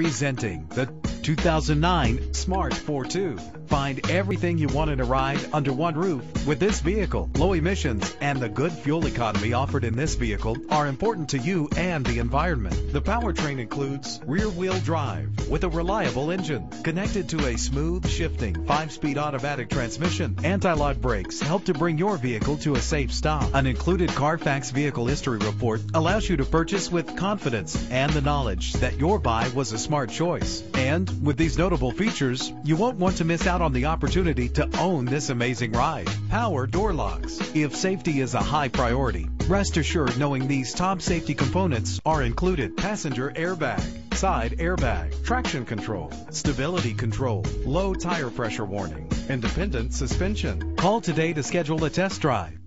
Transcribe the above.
Presenting the 2009 Smart Fortwo. Find everything you want in a ride under one roof with this vehicle. Low emissions and the good fuel economy offered in this vehicle are important to you and the environment. The powertrain includes rear-wheel drive with a reliable engine connected to a smooth shifting 5-speed automatic transmission. Anti-lock brakes help to bring your vehicle to a safe stop. An included Carfax vehicle history report allows you to purchase with confidence and the knowledge that your buy was a smart choice. And with these notable features, you won't want to miss out on the opportunity to own this amazing ride. Power door locks. If safety is a high priority, rest assured knowing these top safety components are included. Passenger airbag, side airbag, traction control, stability control, low tire pressure warning, independent suspension. Call today to schedule a test drive.